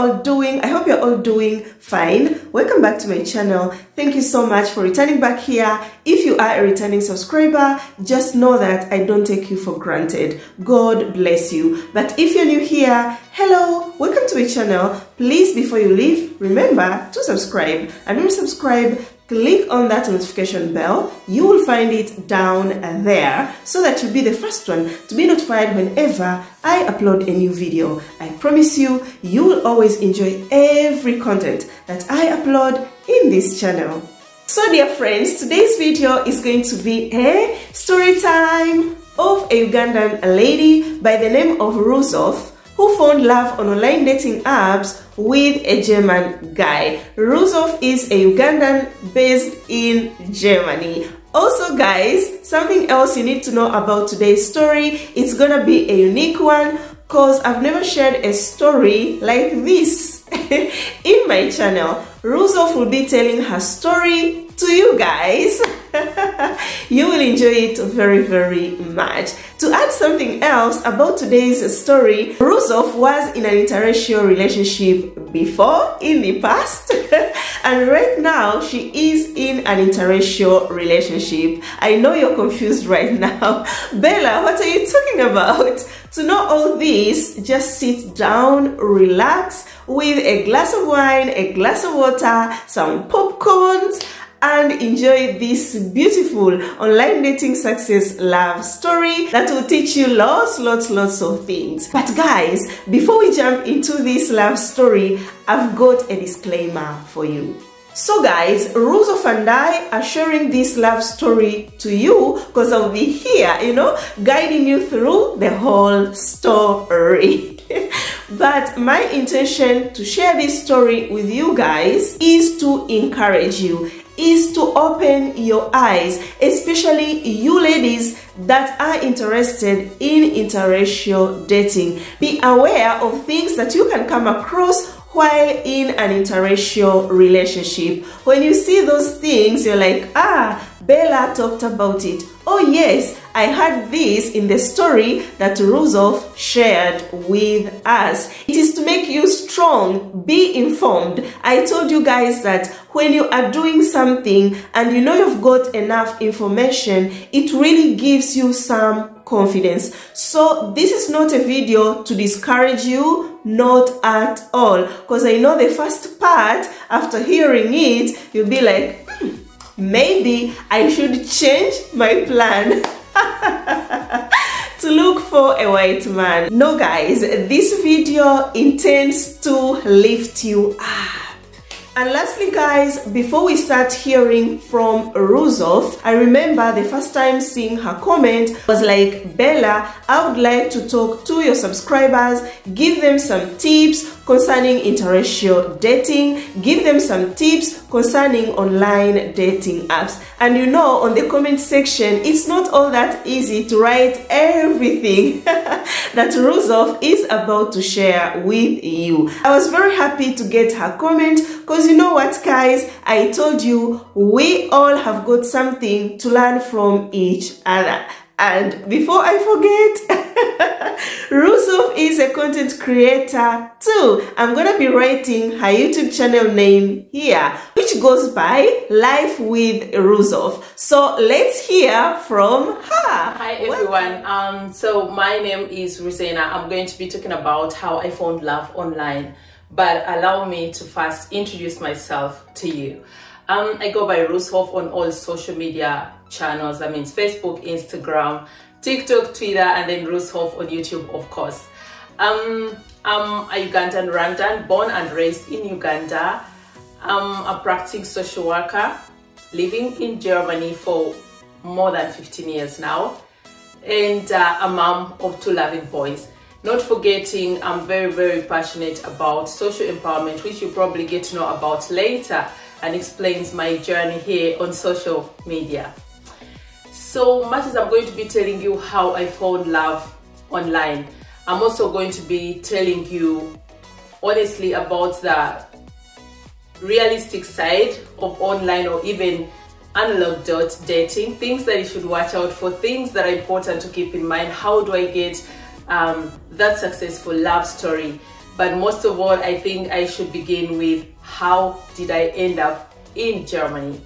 I hope you're all doing fine. Welcome back to my channel. Thank you so much for returning back here. If you are a returning subscriber, just know that I don't take you for granted. God bless you. But if you're new here, hello, welcome to my channel. Please, before you leave, remember to subscribe. And when you subscribe, click on that notification bell. You will find it down there so that you'll be the first one to be notified whenever I upload a new video. I promise you, you will always enjoy every content that I upload in this channel. So dear friends, today's video is going to be a story time of a Ugandan lady by the name of Ruzov, who found love on online dating apps with a German guy. Ruzov is a Ugandan based in Germany. Also guys, something else you need to know about today's story, it's gonna be a unique one because I've never shared a story like this in my channel. Ruzov will be telling her story to you guys. You will enjoy it very, very much. To add something else about today's story, Ruzov was in an interracial relationship before, in the past, and right now she is in an interracial relationship. I know you're confused right now. Bella, what are you talking about? To know all this, just sit down, relax with a glass of wine, a glass of water, some popcorns, and enjoy this beautiful online dating success love story that will teach you lots of things. But guys, before we jump into this love story, I've got a disclaimer for you. So guys, Ruzov and I are sharing this love story to you because I'll be here, you know, guiding you through the whole story. But my intention to share this story with you guys is to encourage you, is to open your eyes, especially you ladies that are interested in interracial dating. Be aware of things that you can come across while in an interracial relationship. When you see those things, you're like, ah, Bella talked about it. Oh yes, I heard this in the story that Ruzov shared with us. It is to make you strong, be informed. I told you guys that when you are doing something and you know you've got enough information, it really gives you some confidence. So this is not a video to discourage you. Not at all, because I know the first part, after hearing it, you'll be like, maybe I should change my plan to look for a white man. No guys, this video intends to lift you up. And lastly guys, before we start hearing from Ruzov, I remember the first time seeing her comment was like, Bella, I would like to talk to your subscribers, give them some tips concerning interracial dating, give them some tips concerning online dating apps. And you know, on the comment section, it's not all that easy to write everything that Ruzov is about to share with you. I was very happy to get her comment because you know what guys, I told you, we all have got something to learn from each other. And before I forget, Ruzov is a content creator too. I'm gonna be writing her YouTube channel name here, which goes by Life with Ruzov. So let's hear from her. Hi everyone. So my name is Ruzena. I'm going to be talking about how I found love online. But allow me to first introduce myself to you. I go by Ruzov on all social media channels. That means Facebook, Instagram, TikTok, Twitter, and then Ruzov on YouTube, of course. I'm a Ugandan, Rwandan, born and raised in Uganda. I'm a practicing social worker, living in Germany for more than 15 years now, and a mom of two loving boys. Not forgetting, I'm very, very passionate about social empowerment, which you probably get to know about later, and explains my journey here on social media. So much as I'm going to be telling you how I found love online, I'm also going to be telling you honestly about the realistic side of online or even analog dating, things that you should watch out for, things that are important to keep in mind. How do I get that successful love story But most of all, I think I should begin with how did I end up in Germany?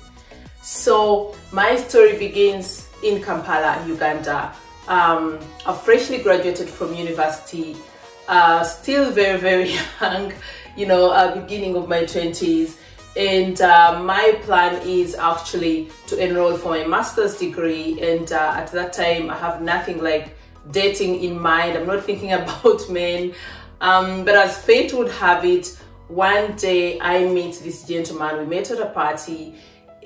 So my story begins in Kampala, Uganda. I freshly graduated from university, still very, very young, you know, beginning of my 20s. And my plan is actually to enroll for my master's degree. And at that time, I have nothing like dating in mind. I'm not thinking about men. But as fate would have it, one day I met this gentleman. We met at a party.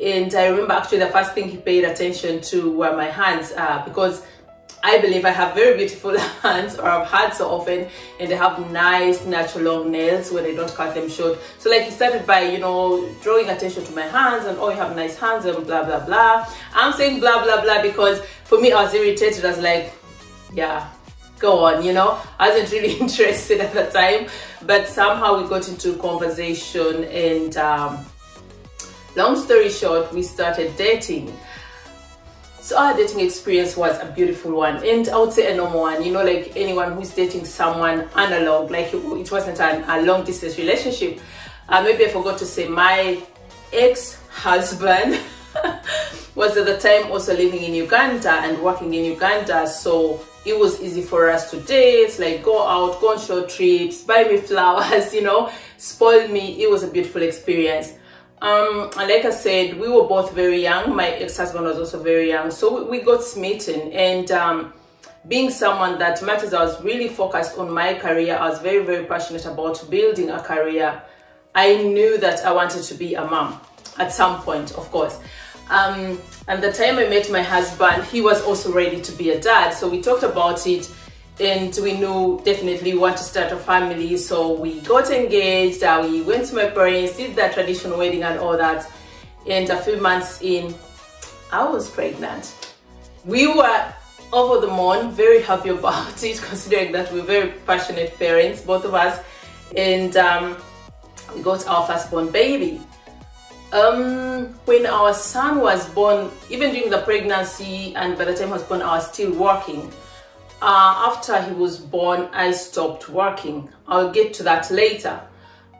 And I remember actually the first thing he paid attention to were my hands, because I believe I have very beautiful hands, or I've had so often, and they have nice natural long nails when they don't cut them short. So like he started by, you know, drawing attention to my hands and, oh, you have nice hands and blah, blah, blah. I'm saying blah, blah, blah because for me I was irritated. I was like, yeah, go on, you know. I wasn't really interested at the time, but somehow we got into conversation and, long story short, we started dating. So our dating experience was a beautiful one, and I would say a normal one, you know, like anyone who's dating someone analog, like it wasn't a long distance relationship. Maybe I forgot to say my ex-husband was at the time also living in Uganda and working in Uganda, so it was easy for us to date, like go out, go on short trips, buy me flowers, you know, spoil me. It was a beautiful experience. And like I said, we were both very young. My ex-husband was also very young, so we got smitten. And being someone that matters, I was really focused on my career. I was very, very passionate about building a career. I knew that I wanted to be a mom at some point, of course. And the time I met my husband, he was also ready to be a dad, so we talked about it. And we knew definitely we want to start a family, so we got engaged. We went to my parents, did that traditional wedding and all that. And a few months in, I was pregnant. We were over the moon, very happy about it, considering that we're very passionate parents, both of us. And we got our firstborn baby. When our son was born, even during the pregnancy and by the time he was born, I was still working. After he was born, I stopped working. I'll get to that later.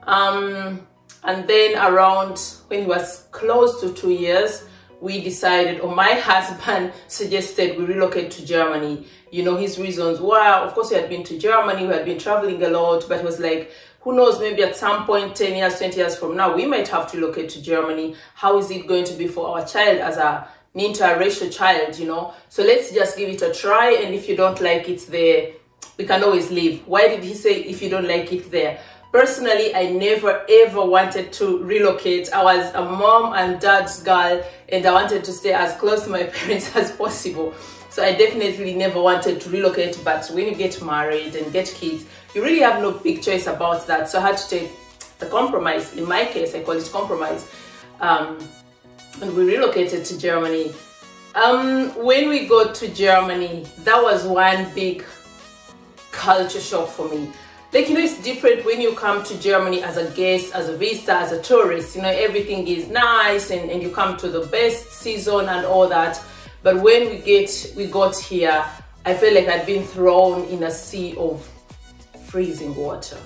And then around when he was close to 2 years, we decided, or my husband suggested, we relocate to Germany. You know, his reasons were, of course, he had been to Germany, we had been traveling a lot, but it was like, who knows, maybe at some point, 10 years, 20 years from now, we might have to relocate to Germany. How is it going to be for our child as a interracial child, you know? So let's just give it a try, and if you don't like it there, we can always leave. Why did he say if you don't like it there? Personally, I never ever wanted to relocate. I was a mom and dad's girl, and I wanted to stay as close to my parents as possible. So I definitely never wanted to relocate, but when you get married and get kids, you really have no big choice about that. So I had to take the compromise. In my case, I call it compromise. And we relocated to Germany. When we got to Germany, that was one big culture shock for me. Like, you know, it's different when you come to Germany as a guest, as a visitor, as a tourist. You know, everything is nice, and you come to the best season and all that. But when we got here, I felt like I'd been thrown in a sea of freezing water.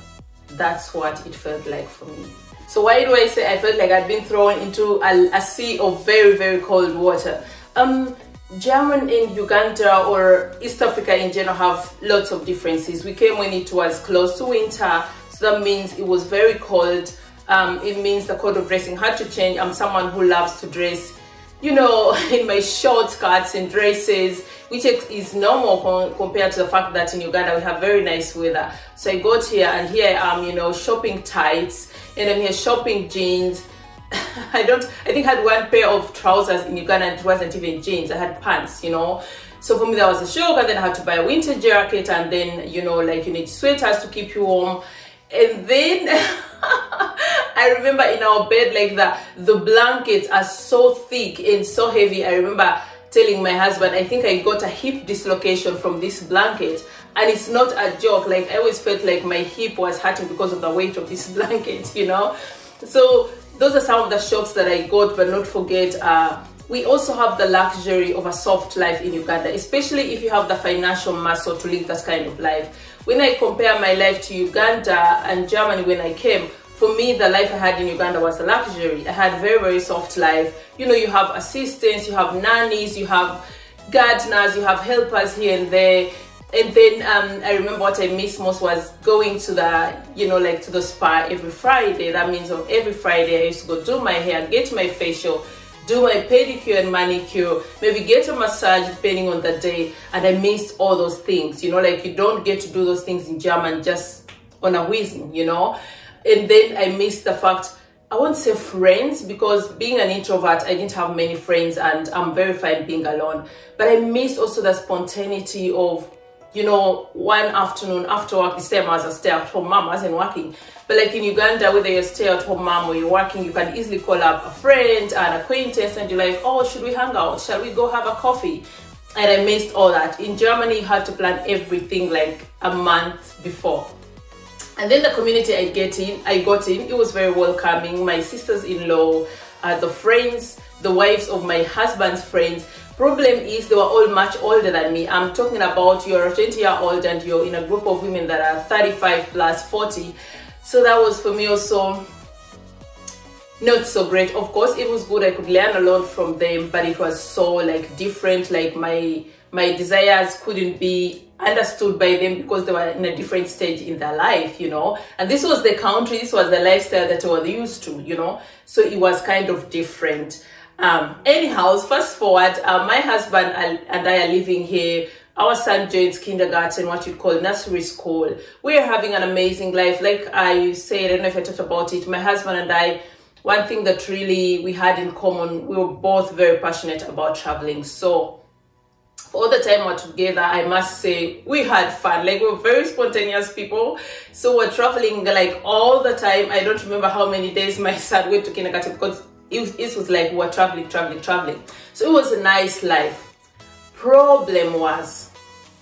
That's what it felt like for me. So why do I say I felt like I'd been thrown into a sea of very, very cold water? Germany and Uganda, or East Africa in general, have lots of differences. We came when it was close to winter, so that means it was very cold. It means the code of dressing had to change. I'm someone who loves to dress, you know, in my short skirts and dresses, which is normal compared to the fact that in Uganda we have very nice weather. So I got here, and here I am, you know, shopping tights, and I'm here shopping jeans. I think I had one pair of trousers in Uganda, and it wasn't even jeans, I had pants, you know. So for me that was a shock, and then I had to buy a winter jacket, and then, you know, like you need sweaters to keep you warm. And then I remember in our bed, like the blankets are so thick and so heavy. I remember telling my husband, I think I got a hip dislocation from this blanket, and it's not a joke. Like, I always felt like my hip was hurting because of the weight of this blanket, you know. So those are some of the shocks that I got. But not forget, We also have the luxury of a soft life in Uganda, especially if you have the financial muscle to live that kind of life. When I compare my life to Uganda and Germany when I came, for me, the life I had in Uganda was a luxury. I had very, very soft life. You know, you have assistants, you have nannies, you have gardeners, you have helpers here and there. And then I remember what I missed most was going to the, you know, like to the spa every Friday. That means on every Friday I used to go do my hair, get my facial, do my pedicure and manicure, maybe get a massage depending on the day. And I missed all those things, you know, like you don't get to do those things in Germany just on a whim, you know. And then I missed the fact, I won't say friends, because being an introvert, I didn't have many friends and I'm very fine being alone. But I missed also the spontaneity of, you know, one afternoon after work, the same as a stay-at-home mom, as in working. But like in Uganda, whether you're a stay-at-home mom or you're working, you can easily call up a friend, an acquaintance, and you're like, oh, should we hang out? Shall we go have a coffee? And I missed all that. In Germany, you had to plan everything like a month before. And then the community I got in, it was very welcoming. My sisters-in-law, the friends, the wives of my husband's friends. Problem is they were all much older than me. I'm talking about you're a 20-year-old and you're in a group of women that are 35 plus 40. So that was for me also not so great. Of course, it was good. I could learn a lot from them, but it was so like different. Like my desires couldn't be understood by them because they were in a different stage in their life, you know. And this was the country, this was the lifestyle that I was used to, you know. So it was kind of different. Anyhow, fast forward, my husband and I are living here. Our son joins kindergarten, what you call nursery school. We are having an amazing life. Like I said, I don't know if I talked about it, my husband and I, one thing that really we had in common, we were both very passionate about traveling. So all the time we're together, I must say we had fun. Like we're very spontaneous people, so we're traveling like all the time. I don't remember how many days my son went to kindergarten because it was like we're traveling. So it was a nice life. Problem was,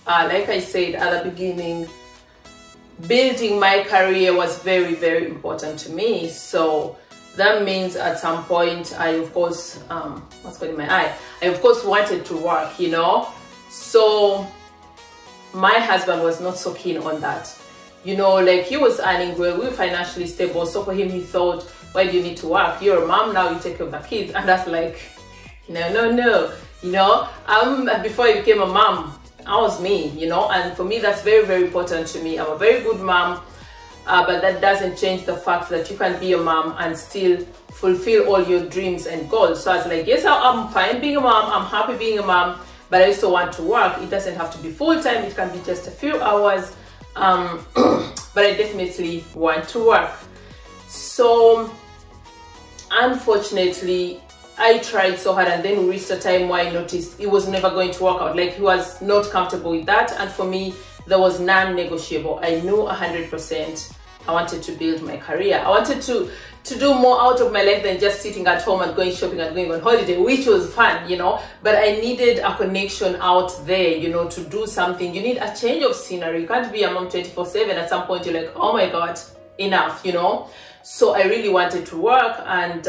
like I said at the beginning, building my career was very, very important to me. So that means at some point I of course what's going in my eye, I of course wanted to work, you know. So my husband was not so keen on that, you know, like he was earning well, we were financially stable, so for him he thought, why do you need to work? You're a mom now, you take care of the kids. And that's like, no, you know. Before I became a mom, I was me, you know. And for me that's very, very important to me. I'm a very good mom. But that doesn't change the fact that you can be a mom and still fulfill all your dreams and goals. So I was like, yes, I'm fine being a mom, I'm happy being a mom, but I also want to work. It doesn't have to be full-time, it can be just a few hours, but I definitely want to work. So unfortunately I tried so hard, and then we reached a time where I noticed it was never going to work out. Like he was not comfortable with that, and for me there was non-negotiable. I knew 100% I wanted to build my career. I wanted to do more out of my life than just sitting at home and going shopping and going on holiday, which was fun, you know. But I needed a connection out there, you know, to do something. You need a change of scenery. You can't be a mom 24/7. At some point you're like, oh my god, enough, you know. So I really wanted to work, and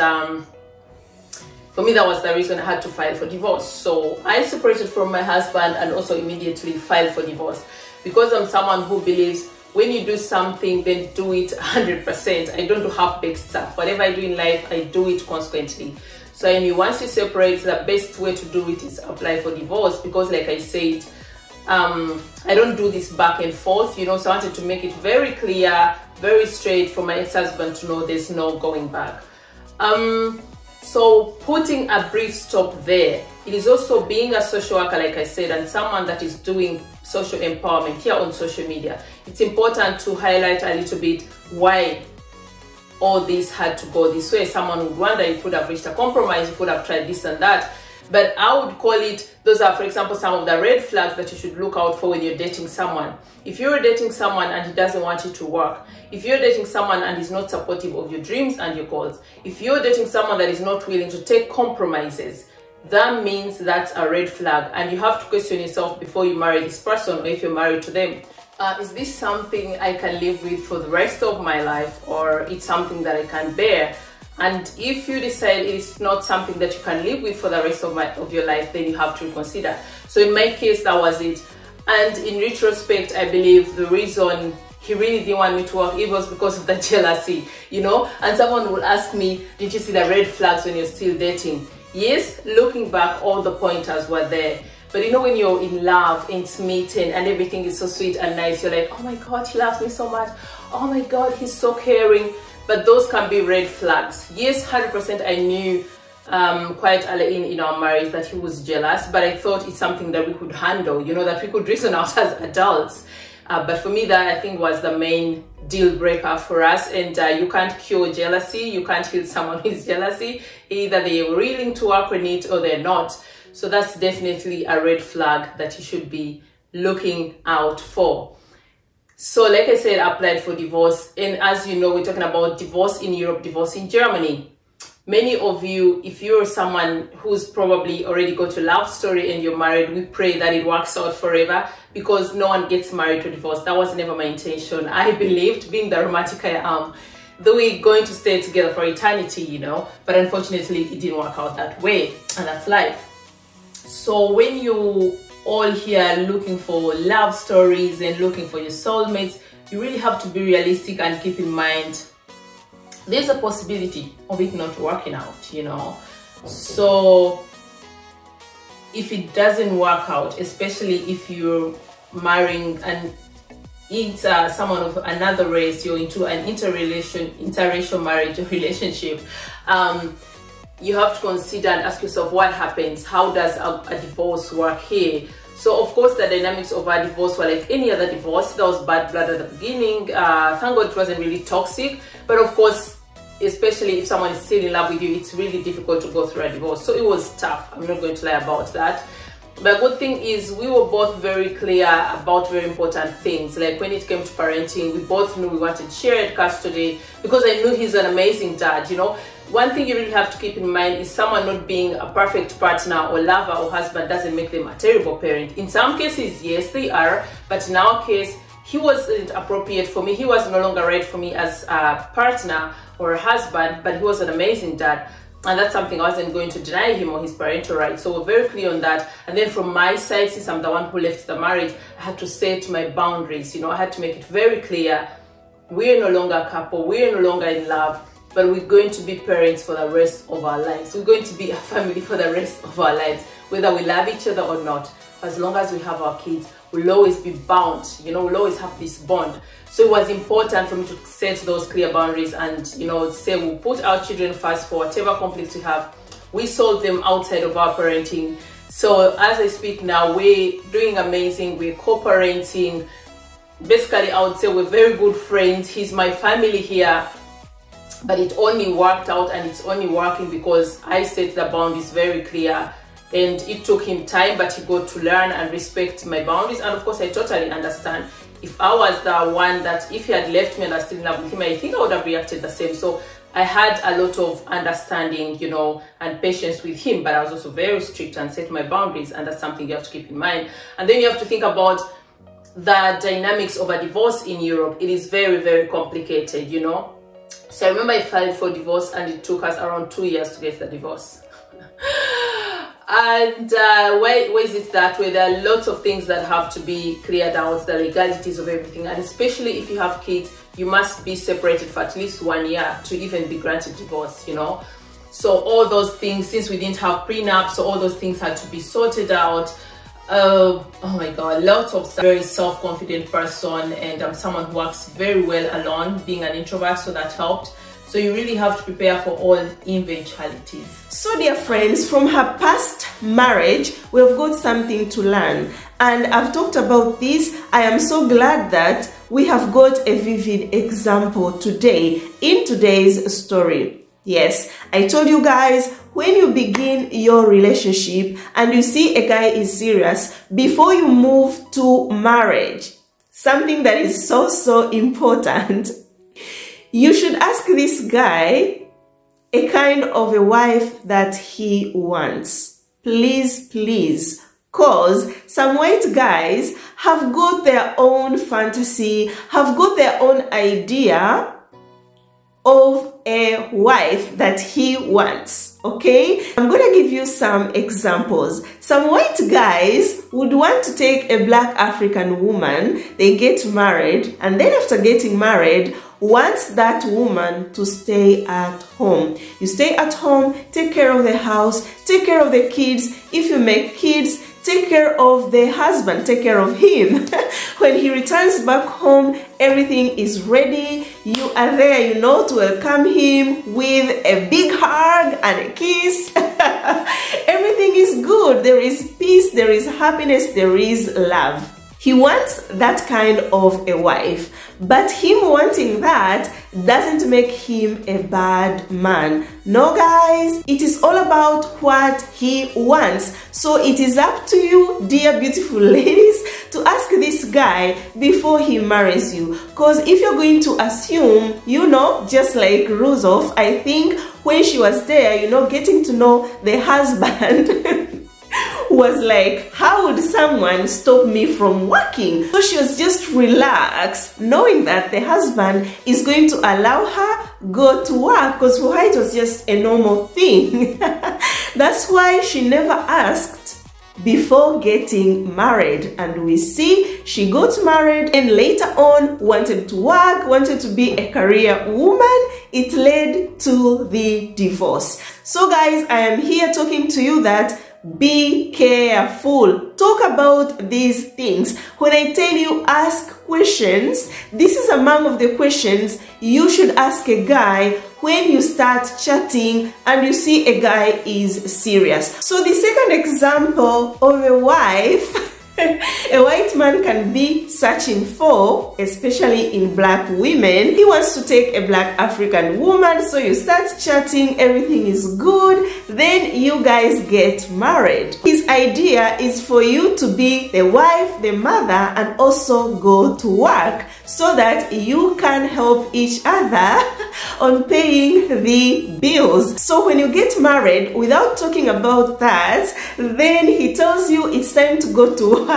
for me, that was the reason I had to file for divorce. So I separated from my husband and also immediately filed for divorce, because I'm someone who believes when you do something, then do it 100%. I don't do half-baked stuff. Whatever I do in life, I do it consequently. So I knew once you separate, the best way to do it is apply for divorce, because like I said, I don't do this back and forth, you know. So I wanted to make it very clear, very straight for my ex-husband to know there's no going back. So putting a brief stop there, it is also being a social worker, like I said, and someone that is doing social empowerment here on social media. It's important to highlight a little bit why all this had to go this way. Someone would wonder, you could have reached a compromise, you could have tried this and that. But I would call it, those are, for example, some of the red flags that you should look out for when you're dating someone. If you're dating someone and he doesn't want you to work, if you're dating someone and he's not supportive of your dreams and your goals, if you're dating someone that is not willing to take compromises, that means that's a red flag. And you have to question yourself before you marry this person, or if you're married to them. Is this something I can live with for the rest of my life, or it's something that I can bear? And if you decide it's not something that you can live with for the rest of your life, then you have to reconsider. So in my case, that was it. And in retrospect, I believe the reason he really didn't want me to work, it was because of the jealousy, you know. And someone will ask me, did you see the red flags when you're still dating? Yes, looking back, all the pointers were there. But you know, when you're in love, it's meeting and everything is so sweet and nice, you're like, oh my God, he loves me so much. Oh my God, he's so caring. But those can be red flags. Yes, 100% I knew quite early in our marriage that he was jealous, but I thought it's something that we could handle, you know, that we could reason out as adults. But for me, that I think was the main deal breaker for us. And you can't cure jealousy. You can't heal someone with jealousy. Either they're willing to work on it or they're not. So that's definitely a red flag that you should be looking out for. So like I said, I applied for divorce. And as you know, we're talking about divorce in Europe, divorce in Germany. Many of you, if you're someone who's probably already got a love story and you're married, we pray that it works out forever, because no one gets married to divorce. That was never my intention. I believed, being the romantic I am, that we're going to stay together for eternity, you know. But unfortunately, it didn't work out that way. And that's life. So when you all here looking for love stories and looking for your soulmates, you really have to be realistic and keep in mind there's a possibility of it not working out, you know. So if it doesn't work out, especially if you're marrying and it's someone of another race, you're into an interracial marriage or relationship, you have to consider and ask yourself, what happens? How does a divorce work here? So of course, the dynamics of our divorce were like any other divorce. There was bad blood at the beginning. Thank God it wasn't really toxic. But of course, especially if someone is still in love with you, it's really difficult to go through a divorce. So it was tough. I'm not going to lie about that. But good thing is we were both very clear about very important things. Like when it came to parenting, we both knew we wanted shared custody, because I knew he's an amazing dad, you know. One thing you really have to keep in mind is someone not being a perfect partner or lover or husband doesn't make them a terrible parent. In some cases, yes, they are. But in our case, he wasn't appropriate for me. He was no longer right for me as a partner or a husband, but he was an amazing dad. And that's something I wasn't going to deny him or his parental rights. So we're very clear on that. And then from my side, since I'm the one who left the marriage, I had to stay to my boundaries. You know, I had to make it very clear. We're no longer a couple. We're no longer in love. But we're going to be parents for the rest of our lives. We're going to be a family for the rest of our lives, whether we love each other or not. As long as we have our kids, we'll always be bound. You know, we'll always have this bond. So it was important for me to set those clear boundaries and, you know, say we'll put our children first for whatever conflicts we have. We solve them outside of our parenting. So as I speak now, we're doing amazing. We're co-parenting. Basically, I would say we're very good friends. He's my family here. But it only worked out, and it's only working because I set the boundaries very clear. And it took him time, but he got to learn and respect my boundaries. And of course, I totally understand. If I was the one that, if he had left me and I was still in love with him, I think I would have reacted the same. So I had a lot of understanding, you know, and patience with him. But I was also very strict and set my boundaries. And that's something you have to keep in mind. And then you have to think about the dynamics of a divorce in Europe. It is very, very complicated, you know. So I remember I filed for divorce and it took us around 2 years to get the divorce. And why is it that way? There are lots of things that have to be cleared out, the legalities of everything. And especially if you have kids, you must be separated for at least 1 year to even be granted divorce, you know. So all those things, since we didn't have prenups, so all those things had to be sorted out. Oh my God, lots of very self-confident person, and I'm someone who works very well alone, being an introvert, so that helped. So you really have to prepare for all eventualities. So dear friends, from her past marriage, we've got something to learn. And I've talked about this. I am so glad that we have got a vivid example today in today's story. Yes, I told you guys, when you begin your relationship and you see a guy is serious, before you move to marriage, something that is so, so important, you should ask this guy a kind of a wife that he wants. Please, please. Cause some white guys have got their own fantasy, have got their own idea of a wife that he wants. Okay, I'm gonna give you some examples. Some white guys would want to take a black African woman, they get married, and then after getting married wants that woman to stay at home. You stay at home, take care of the house, take care of the kids. If you make kids, take care of the husband, take care of him. When he returns back home, everything is ready. You are there, you know, to welcome him with a big hug and a kiss. Everything is good. There is peace, there is happiness, there is love. He wants that kind of a wife, but him wanting that doesn't make him a bad man. No, guys, it is all about what he wants. So it is up to you, dear beautiful ladies, to ask this guy before he marries you. Because if you're going to assume, you know, just like Ruzov, I think when she was there, you know, getting to know the husband was like, how would someone stop me from working? So she was just relaxed, knowing that the husband is going to allow her go to work, because for her it was just a normal thing. That's why she never asked before getting married, and we see she got married and later on wanted to work, wanted to be a career woman. It led to the divorce. So guys, I am here talking to you that be careful. Talk about these things. When I tell you ask questions, this is among of the questions you should ask a guy when you start chatting and you see a guy is serious. So the second example of a wife a white man can be searching for, especially in black women, he wants to take a black African woman. So you start chatting, everything is good, then you guys get married. His idea is for you to be the wife, the mother, and also go to work so that you can help each other on paying the bills. So when you get married without talking about that, then he tells you it's time to go to work.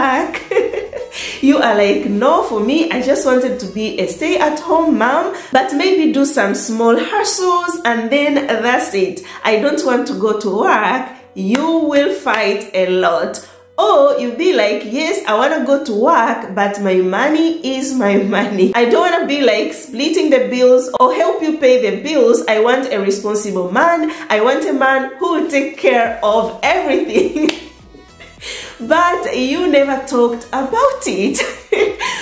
You are like, no, for me, I just wanted to be a stay-at-home mom, but maybe do some small hustles and then that's it. I don't want to go to work. You will fight a lot. Or you'll be like, yes, I want to go to work, but my money is my money. I don't want to be like splitting the bills or help you pay the bills. I want a responsible man. I want a man who will take care of everything. But you never talked about it.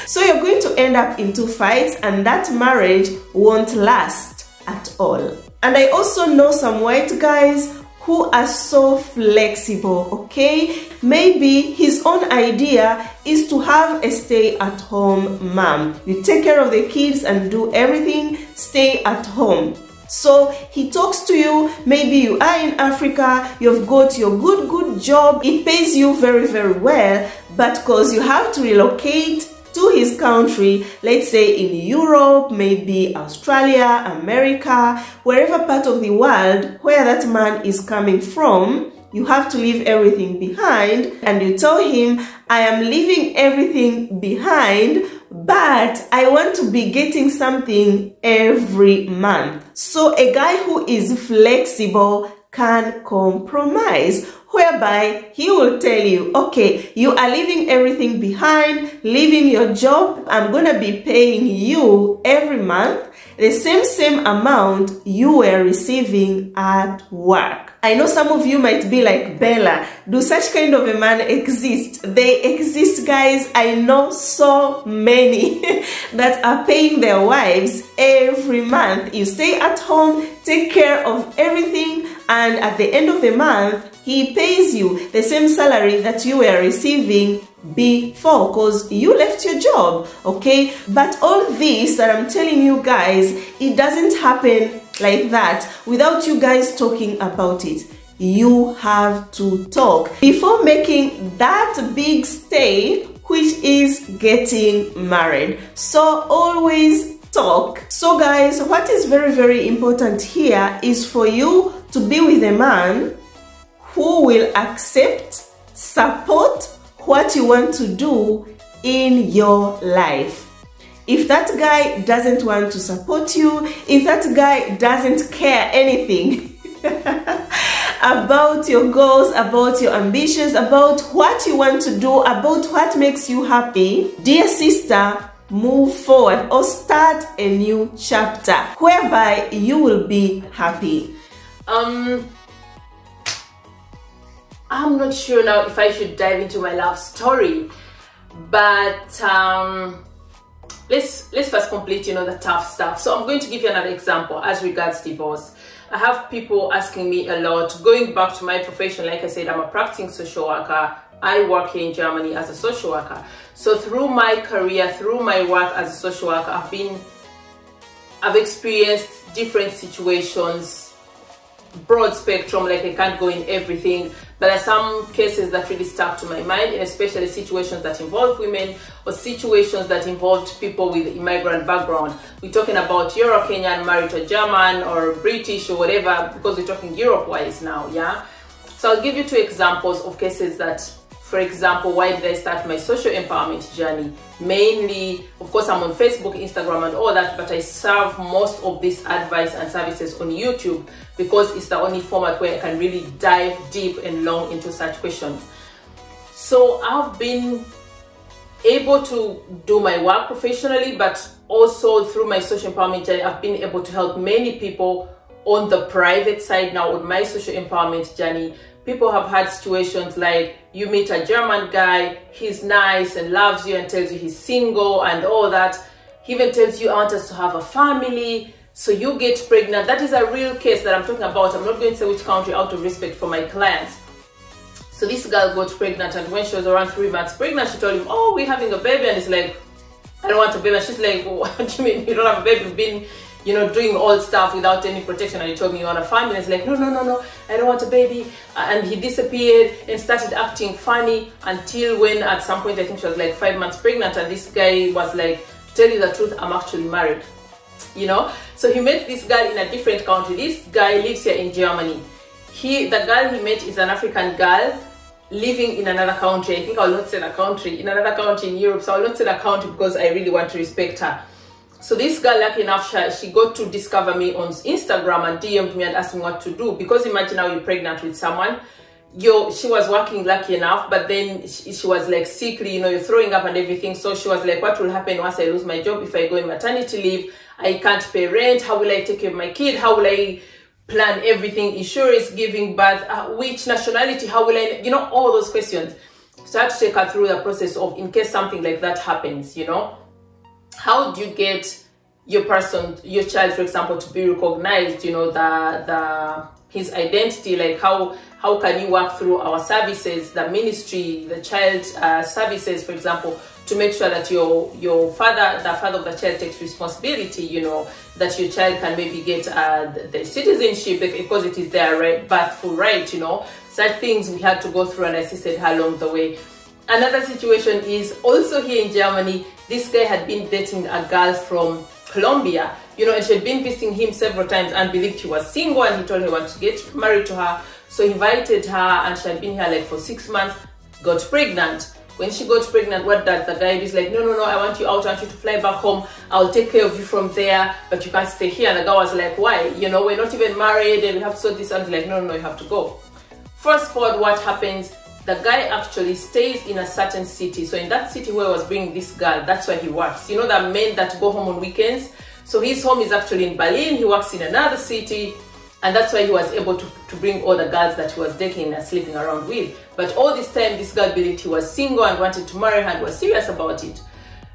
So you're going to end up into fights and that marriage won't last at all. And I also know some white guys who are so flexible, okay? Maybe his own idea is to have a stay-at-home mom. You take care of the kids and do everything, stay at home. So he talks to you, maybe you are in Africa, you've got your good job, it pays you very well, but because you have to relocate to his country, let's say in Europe, maybe Australia, America, wherever part of the world where that man is coming from, you have to leave everything behind, and you tell him, I am leaving everything behind, but I want to be getting something every month. So a guy who is flexible can compromise, whereby he will tell you, okay, you are leaving everything behind, leaving your job. I'm gonna be paying you every month the same amount you were receiving at work. I know some of you might be like, Bella, do such kind of a man exist? They exist, guys. I know so many that are paying their wives every month. You stay at home, take care of everything, and at the end of the month, he pays you the same salary that you were receiving before, because you left your job, okay? But all this that I'm telling you guys, it doesn't happen like that without you guys talking about it. You have to talk before making that big step, which is getting married. So always talk. So guys, what is very important here is for you to be with a man who will accept, support what you want to do in your life. If that guy doesn't want to support you, if that guy doesn't care anything about your goals, about your ambitions, about what you want to do, about what makes you happy, dear sister, move forward or start a new chapter whereby you will be happy. I'm not sure now if I should dive into my love story, but let's first complete, you know, the tough stuff. So I'm going to give you another example as regards divorce. I have people asking me a lot, going back to my profession. Like I said, I'm a practicing social worker. I work here in Germany as a social worker. So through my career, through my work as a social worker, I've experienced different situations, broad spectrum, like I can't go in everything. But there are some cases that really stuck to my mind, and especially situations that involve women or situations that involved people with immigrant background. We're talking about Euro Kenyan married to German or British or whatever, because we're talking Europe-wise now, yeah? So I'll give you two examples of cases that, for example, why did I start my social empowerment journey? Mainly, of course, I'm on Facebook, Instagram and all that, but I serve most of this advice and services on YouTube because it's the only format where I can really dive deep and long into such questions. So I've been able to do my work professionally, but also through my social empowerment journey, I've been able to help many people on the private side now on my social empowerment journey. People have had situations like you meet a German guy, he's nice and loves you and tells you he's single and all that. He even tells you, I want us to have a family, so you get pregnant. That is a real case that I'm talking about. I'm not going to say which country out of respect for my clients. So this girl got pregnant, and when she was around 3 months pregnant, she told him, oh, we're having a baby. And he's like, I don't want a baby. And she's like, well, what do you mean you don't have a baby? You've been, you know, doing all stuff without any protection, and he told me you want a family. It's like, no, I don't want a baby. And he disappeared and started acting funny until when at some point, I think she was like 5 months pregnant, and this guy was like, to tell you the truth, I'm actually married, you know. So he met this girl in a different country. This guy lives here in Germany. The girl he met is an African girl living in another country. I think I'll not say the country, in another country in Europe. So I'll not say the country because I really want to respect her. So this girl, lucky enough, she got to discover me on Instagram and DM'd me and asked me what to do. Because imagine now you're pregnant with someone. She was working, lucky enough, but then she was like sickly, you know, you're throwing up and everything. So she was like, what will happen once I lose my job? If I go in maternity leave, I can't pay rent. How will I take care of my kid? How will I plan everything? Insurance, giving birth, which nationality? How will I, you know, all those questions. So I had to take her through the process of, in case something like that happens, you know. How do you get your person, your child, for example, to be recognized, you know, his identity? Like how can you work through our services, the ministry, the child services, for example, to make sure that your father, the father of the child, takes responsibility, you know, that your child can maybe get the citizenship because it is their right, birthful right, you know. Such things we had to go through, and I assisted her along the way. Another situation is also here in Germany. This guy had been dating a girl from Colombia, you know, and she had been visiting him several times and believed he was single, and he told her he wanted to get married to her. So he invited her, and she had been here like for 6 months, got pregnant. When she got pregnant, what does the guy do? He's like, no, I want you out, I want you to fly back home, I'll take care of you from there, but you can't stay here. And the girl was like, why? You know, we're not even married and we have to sort this out. He's like, no, you have to go. Fast forward, what happens? The guy actually stays in a certain city. So in that city where I was bringing this girl, that's where he works. You know, the men that go home on weekends. So his home is actually in Berlin. He works in another city. And that's why he was able to bring all the girls that he was dating and sleeping around with. But all this time, this girl believed he was single and wanted to marry her and was serious about it.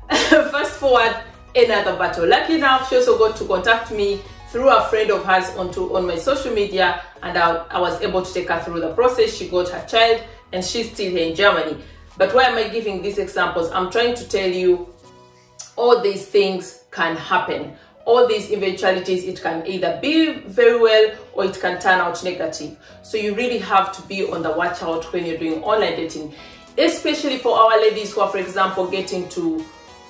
Fast forward, another battle. Lucky enough, she also got to contact me through a friend of hers on my social media. And I was able to take her through the process. She got her child, and she's still here in Germany. But why am I giving these examples? I'm trying to tell you all these things can happen. All these eventualities, it can either be very well or it can turn out negative. So you really have to be on the watch out when you're doing online dating, especially for our ladies who are, for example, getting to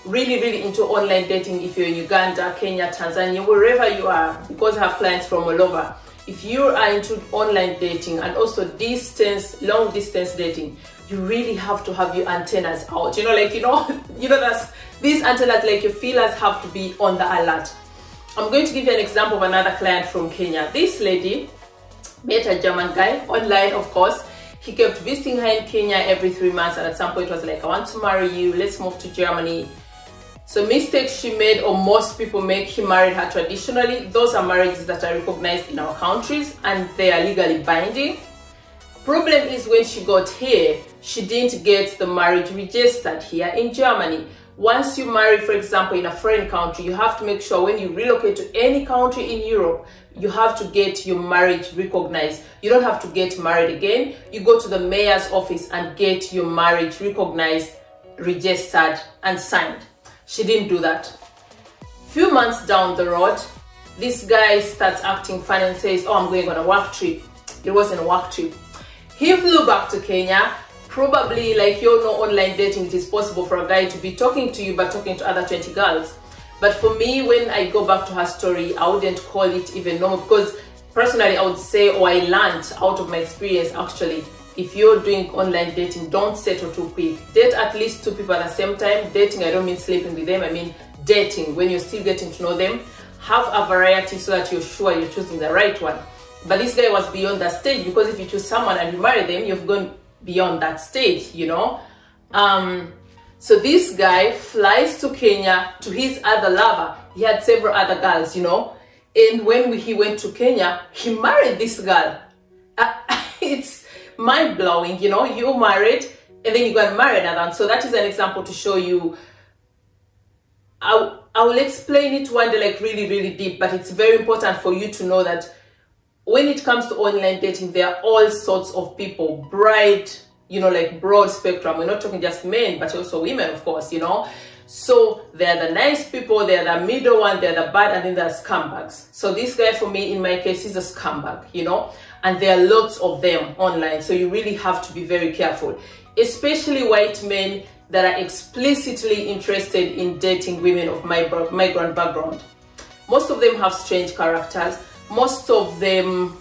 really into online dating. If you're in Uganda, Kenya, Tanzania, wherever you are, because I have clients from all over. If you are into online dating and also distance, long distance dating, you really have to have your antennas out. That's these antennas, like your feelers have to be on the alert. I'm going to give you an example of another client from Kenya. This lady met a German guy online, of course. He kept visiting her in Kenya every 3 months, and at some point was like, I want to marry you, let's move to Germany. So mistakes she made, or most people make, he married her traditionally. Those are marriages that are recognized in our countries and they are legally binding. Problem is, when she got here, she didn't get the marriage registered here in Germany. Once you marry, for example, in a foreign country, you have to make sure when you relocate to any country in Europe, you have to get your marriage recognized. You don't have to get married again. You go to the mayor's office and get your marriage recognized, registered, and signed. She didn't do that. Few months down the road, this guy starts acting funny and says, oh, I'm going on a work trip. It wasn't a work trip. He flew back to Kenya. Probably, like you know, online dating, it is possible for a guy to be talking to you but talking to other 20 girls. But for me, when I go back to her story, I wouldn't call it even normal, because personally I would say, or I learned out of my experience actually, if you're doing online dating, don't settle too quick. Date at least 2 people at the same time. Dating, I don't mean sleeping with them, I mean dating, when you're still getting to know them. Have a variety so that you're sure you're choosing the right one. But this guy was beyond that stage, because if you choose someone and you marry them, you've gone beyond that stage, so this guy flies to Kenya to his other lover. He had several other girls, and when he went to Kenya, he married this girl. It's mind-blowing, you married and then you go and marry another. So that is an example to show you. I will explain it one day, like really deep, but it's very important for you to know that when it comes to online dating, there are all sorts of people, bright, broad spectrum. We're not talking just men, but also women, of course, So there are the nice people, there are the middle one, there are the bad, and then there are scumbags. So this guy, for me, in my case, is a scumbag, and there are lots of them online. So you really have to be very careful, especially white men that are explicitly interested in dating women of migrant background. Most of them have strange characters. Most of them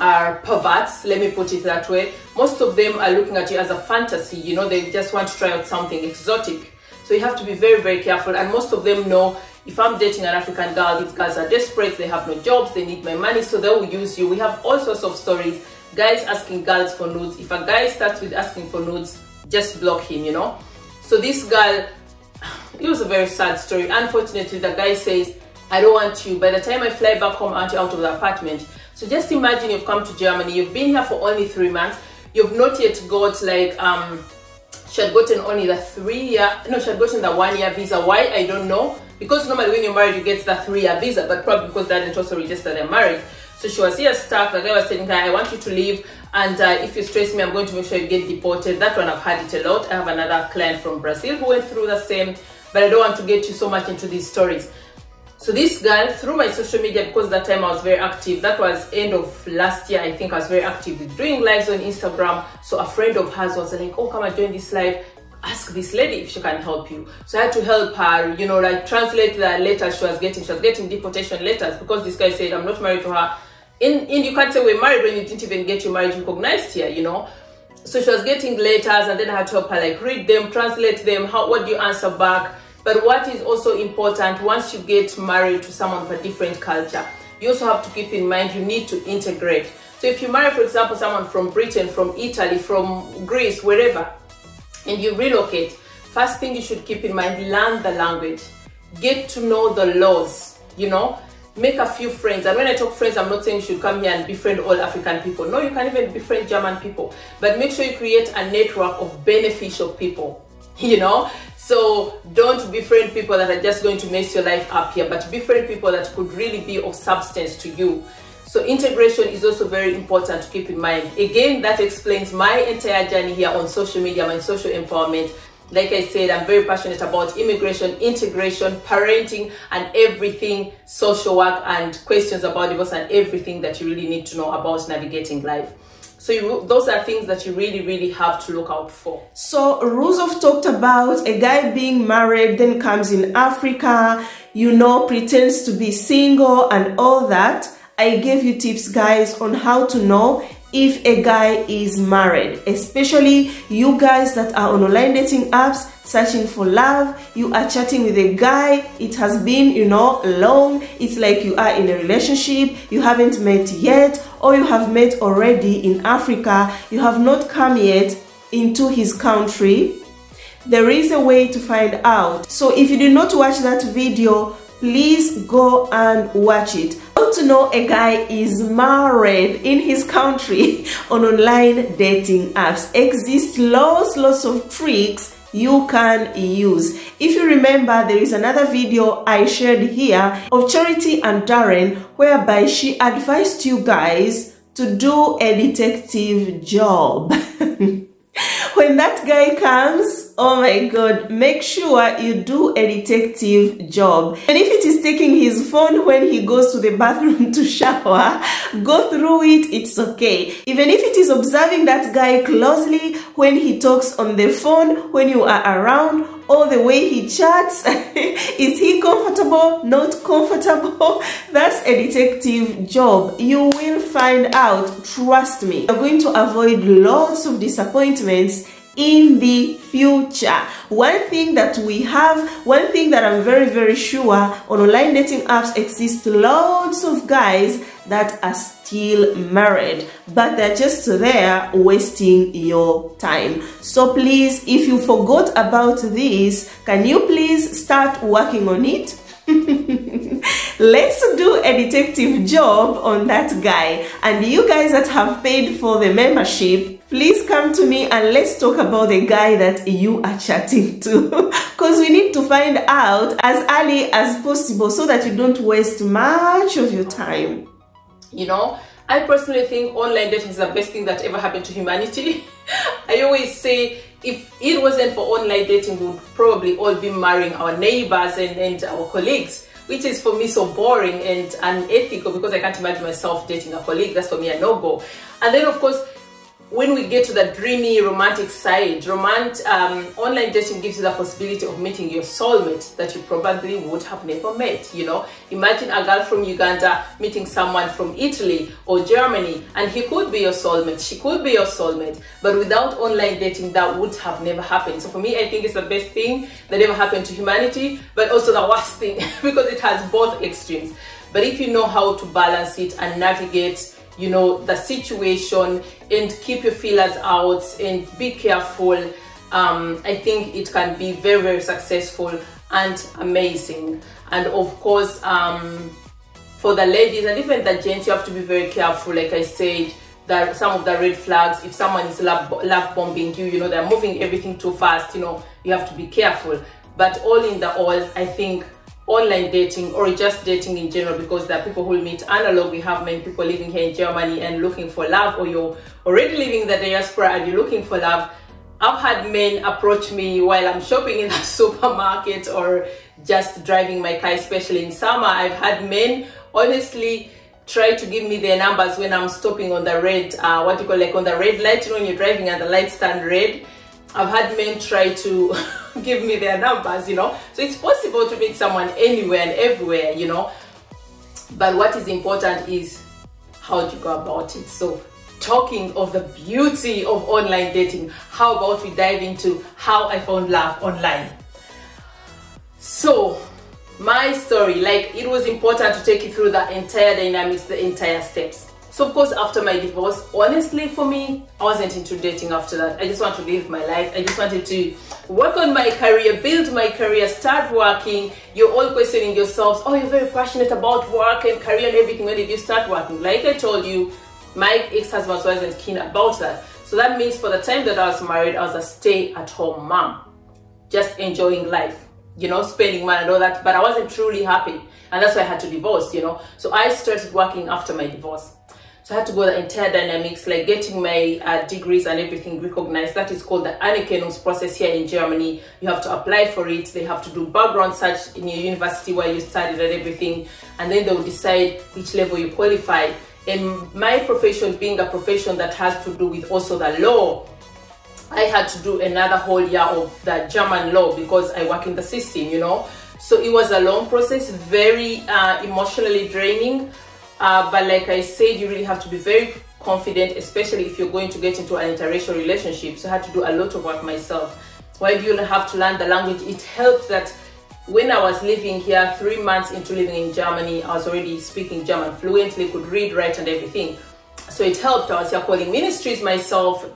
are perverts, let me put it that way. Most of them are looking at you as a fantasy, they just want to try out something exotic. So you have to be very careful. And most of them know, if I'm dating an African girl, these girls are desperate, they have no jobs, they need my money, so they will use you. We have all sorts of stories, guys asking girls for nudes. If a guy starts with asking for nudes, just block him, So this girl, it was a very sad story. Unfortunately, the guy says, I don't want you. By the time I fly back home, I'm out of the apartment. So just imagine you've come to Germany, you've been here for only 3 months, you've not yet got she had gotten only the 3 year, no, she had gotten the 1 year visa. Why? I don't know. Because normally when you're married, you get the 3 year visa, but probably because they didn't also register their marriage. So she was here stuck. The guy was telling her, I want you to leave, and if you stress me, I'm going to make sure you get deported. That one, I've had it a lot. I have another client from Brazil who went through the same, but I don't want to get you so much into these stories. So this girl, through my social media, because that time I was very active, that was end of last year, I think I was very active with doing lives on Instagram. So a friend of hers was like, oh, come and join this live, ask this lady if she can help you. So I had to help her, like translate the letters she was getting deportation letters, because this guy said, I'm not married to her. And you can't say we're married when you didn't even get your marriage recognized here, So she was getting letters, and then I had to help her, like, read them, translate them, what do you answer back? But what is also important, once you get married to someone of a different culture, you also have to keep in mind you need to integrate. So if you marry, for example, someone from Britain, from Italy, from Greece, wherever, and you relocate, first thing you should keep in mind, learn the language, get to know the laws, make a few friends. And when I talk friends, I'm not saying you should come here and befriend all African people. No, you can even befriend German people, but make sure you create a network of beneficial people, So don't befriend people that are just going to mess your life up here, but befriend people that could really be of substance to you. So integration is also very important to keep in mind. Again, that explains my entire journey here on social media, my social empowerment. Like I said, I'm very passionate about immigration, integration, parenting, and everything, social work, and questions about divorce, and everything that you really need to know about navigating life. So those are things that you really have to look out for. So Ruzov talked about a guy being married, then comes in Africa, pretends to be single and all that. I gave you tips, guys, on how to know if a guy is married, especially you guys that are on online dating apps searching for love. You are chatting with a guy, it has been, you know, long. It's like you are in a relationship, you haven't met yet, or you have met already in Africa, you have not come yet into his country. There is a way to find out. So if you did not watch that video, please go and watch it. How to know a guy is married in his country on online dating apps. Exist lots of tricks you can use. If you remember, there is another video I shared here of Charity and Darren, whereby she advised you guys to do a detective job. When that guy comes, oh my God, make sure you do a detective job. And if it is taking his phone when he goes to the bathroom to shower, go through it, it's okay. Even if it is observing that guy closely when he talks on the phone, when you are around, or the way he chats, is he comfortable, not comfortable? That's a detective job. You will find out, trust me. You're going to avoid lots of disappointments in the future. One thing that we have, one thing that I'm very sure, on online dating apps exist lots of guys that are still married, but they're just there wasting your time. So please, if you forgot about this, can you please start working on it? Let's do a detective job on that guy. And you guys that have paid for the membership, please come to me and let's talk about the guy that you are chatting to, because we need to find out as early as possible so that you don't waste much of your time. You know, I personally think online dating is the best thing that ever happened to humanity. I always say, if it wasn't for online dating, we would probably all be marrying our neighbors and our colleagues, which is for me so boring and unethical, because I can't imagine myself dating a colleague. That's for me a no-go. And then of course, when we get to the dreamy romantic side, online dating gives you the possibility of meeting your soulmate that you probably would have never met. You know, imagine a girl from Uganda meeting someone from Italy or Germany, and he could be your soulmate, she could be your soulmate, but without online dating that would have never happened. So for me, I think it's the best thing that ever happened to humanity, but also the worst thing because it has both extremes. But if you know how to balance it and navigate, you know, the situation, and keep your feelers out and be careful, I think it can be very successful and amazing. And of course, for the ladies and even the gents, you have to be very careful. Like I said, that some of the red flags, if someone is love bombing you, you know, they're moving everything too fast, you know, you have to be careful. But all in the all, I think online dating, or just dating in general, because there are people who meet analog. We have many people living here in Germany and looking for love, or you're already living in the diaspora and you're looking for love. I've had men approach me while I'm shopping in the supermarket or just driving my car, especially in summer. I've had men honestly try to give me their numbers when I'm stopping on the red, on the red light, you know, when you're driving and the lights turn red. I've had men try to give me their numbers, you know. So it's possible to meet someone anywhere and everywhere, you know. But what is important is how do you go about it. So talking of the beauty of online dating, how about we dive into how I found love online? So my story, like, it was important to take you through the entire dynamics, the entire steps. So of course, after my divorce, honestly for me, I wasn't into dating after that. I just wanted to live my life. I just wanted to work on my career, build my career, start working. You're all questioning yourselves, oh, you're very passionate about work and career and everything. When did you start working? Like I told you, my ex-husband wasn't keen about that. So that means for the time that I was married, I was a stay-at-home mom, just enjoying life, you know, spending money and all that, but I wasn't truly happy. And that's why I had to divorce, you know. So I started working after my divorce. So I had to go the entire dynamics, like getting my degrees and everything recognized. That is called the Anerkennungs process here in Germany. You have to apply for it. They have to do background search in your university where you studied and everything. And then they'll decide which level you qualify. And my profession being a profession that has to do with also the law, I had to do another whole year of the German law because I work in the system, you know. So it was a long process, very emotionally draining. But like I said, you really have to be very confident, especially if you're going to get into an interracial relationship. So I had to do a lot of work myself. Why do you have to learn the language? It helped that when I was living here, 3 months into living in Germany, I was already speaking German fluently, could read, write and everything. So it helped. I was here calling ministries myself,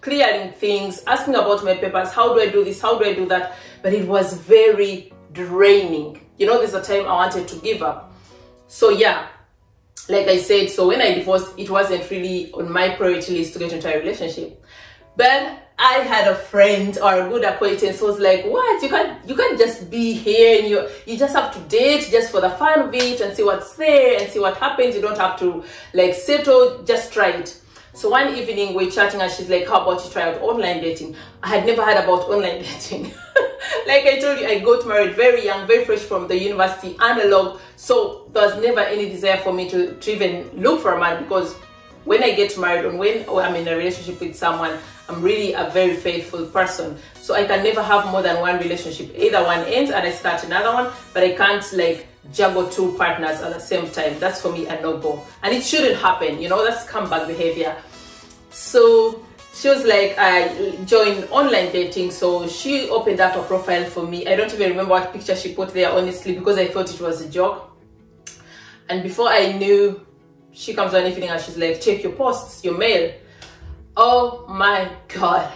clearing things, asking about my papers. How do I do this? How do I do that? But it was very draining. You know, there's a time I wanted to give up. So yeah, like I said, so when I divorced, it wasn't really on my priority list to get into a relationship. But I had a friend or a good acquaintance who was like, what? You can't just be here, and you just have to date just for the fun of it and see what's there and see what happens. You don't have to like settle, just try it. So one evening we're chatting and she's like, how about you try out online dating? I had never heard about online dating. Like I told you, I got married very young, very fresh from the university, analog. So there was never any desire for me to even look for a man, because when I get married and when I'm in a relationship with someone, I'm really a very faithful person. So I can never have more than one relationship. Either one ends and I start another one, but I can't like juggle two partners at the same time. That's for me a no-go. And it shouldn't happen, you know, that's comeback behavior. So she was like, I joined online dating. So she opened up a profile for me. I don't even remember what picture she put there, honestly, because I thought it was a joke. And before I knew, she comes on evening and she's like, check your posts, your mail. Oh my God.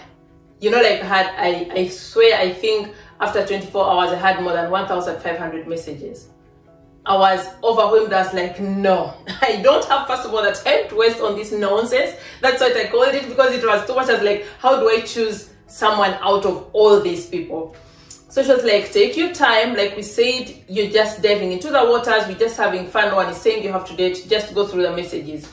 You know, like I swear, I think after 24 hours, I had more than 1,500 messages. I was overwhelmed. I was like, no, I don't have, first of all, the time to waste on this nonsense. That's what I called it, because it was too much. I was like, how do I choose someone out of all these people? So she was like, take your time. Like we said, you're just diving into the waters. We're just having fun. No one is saying you have to date. Just go through the messages.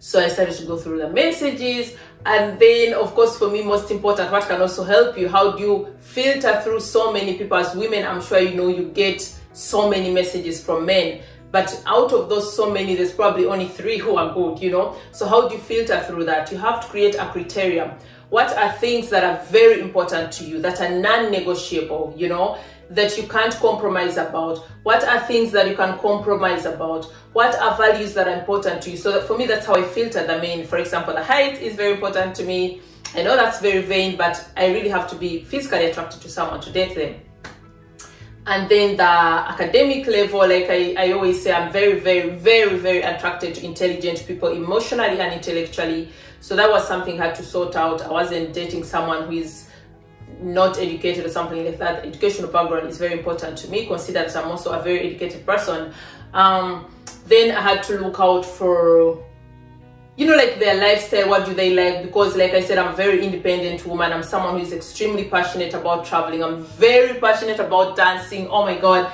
So I started to go through the messages. And then, of course, for me, most important, what can also help you? How do you filter through so many people? As women, I'm sure you know you get so many messages from men. But out of those so many, there's probably only 3 who are good, you know? So how do you filter through that? You have to create a criterion. What are things that are very important to you, that are non-negotiable, you know, that you can't compromise about? What are things that you can compromise about? What are values that are important to you? So that, for me, that's how I filter the men. For example, the height is very important to me. I know that's very vain, but I really have to be physically attracted to someone to date them. And then the academic level, like I always say, I'm very, very attracted to intelligent people, emotionally and intellectually. So that was something I had to sort out. I wasn't dating someone who is not educated or something like that. Educational background is very important to me, consider that I'm also a very educated person. Then I had to look out for, you know, like their lifestyle, what do they like? Because like I said, I'm a very independent woman. I'm someone who's extremely passionate about traveling. I'm very passionate about dancing. Oh my God.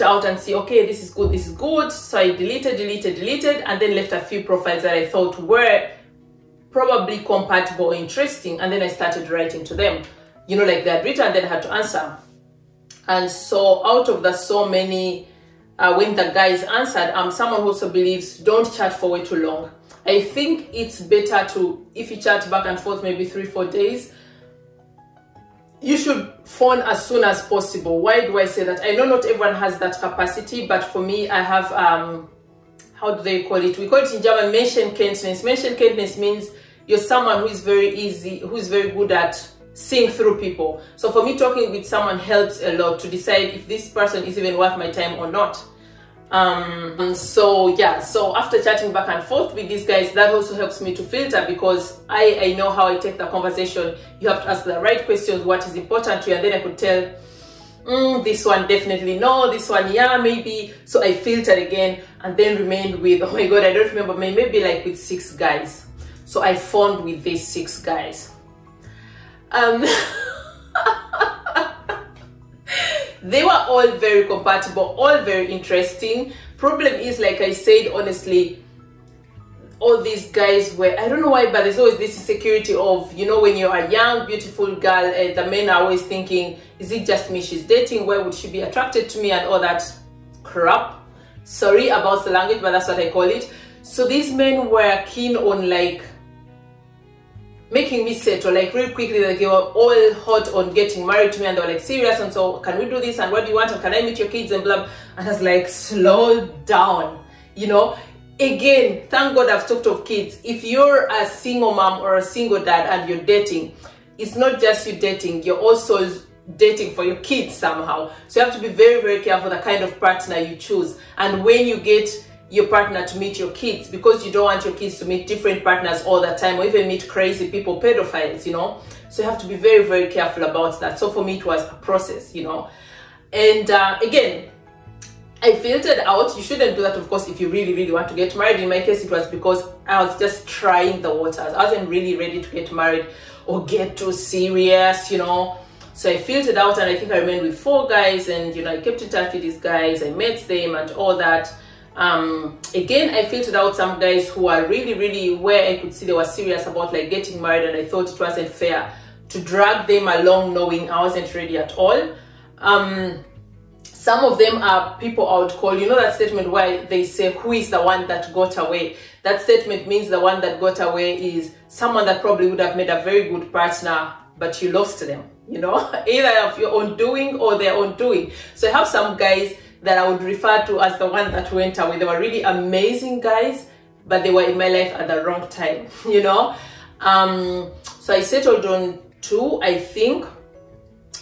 Out and see, okay, this is good, this is good. So I deleted, and then left a few profiles that I thought were probably compatible or interesting, and then I started writing to them, you know, like they had written and then I had to answer. And so out of the so many, when the guys answered, I'm someone who also believes don't chat for way too long. I think it's better to, if you chat back and forth maybe 3-4 days, you should phone as soon as possible. Why do I say that? I know not everyone has that capacity, but for me, I have, how do they call it? We call it in German, Menschenkenntnis. Menschenkenntnis means you're someone who is very easy, who is very good at seeing through people. So for me, talking with someone helps a lot to decide if this person is even worth my time or not. So yeah, so after chatting back and forth with these guys, that also helps me to filter, because I know how I take the conversation. You have to ask the right questions, what is important to you, and then I could tell, this one definitely no, this one yeah, maybe. So I filtered again, and then remained with, oh my God, I don't remember, maybe like with 6 guys. So I phoned with these 6 guys. They were all very compatible, all very interesting. Problem is, like I said, honestly, all these guys were, I don't know why, but there's always this insecurity of, you know, when you're a young, beautiful girl, the men are always thinking, is it just me she's dating? Why would she be attracted to me? And all that crap. Sorry about the language, but that's what I call it. So these men were keen on like making me settle, like real quickly. Like, they were all hot on getting married to me, and they were like serious. And so, can we do this? And what do you want? And can I meet your kids? And blah. And I was like, slow down, you know. Again, thank God I've talked of kids. If you're a single mom or a single dad and you're dating, it's not just you dating, you're also dating for your kids somehow. So you have to be very, very careful the kind of partner you choose, and when you get your partner to meet your kids, because you don't want your kids to meet different partners all the time, or even meet crazy people, pedophiles, you know. So you have to be very, very careful about that. So for me, it was a process, you know. And again, I filtered out. You shouldn't do that, of course, if you really, really want to get married. In my case, it was because I was just trying the waters. I wasn't really ready to get married or get too serious, you know. So I filtered out, and I think I remained with 4 guys, and, you know, I kept in touch with these guys. I met them and all that. Again, I filtered out some guys who are really, really, where I could see they were serious about, like, getting married, and I thought it wasn't fair to drag them along knowing I wasn't ready at all. Some of them are people I would call, you know, that statement where they say, who is the one that got away? That statement means the one that got away is someone that probably would have made a very good partner, but you lost them, you know, either of your own doing or their own doing. So I have some guys that I would refer to as the one that went away. They were really amazing guys, but they were in my life at the wrong time, you know. So I settled on 2, I think.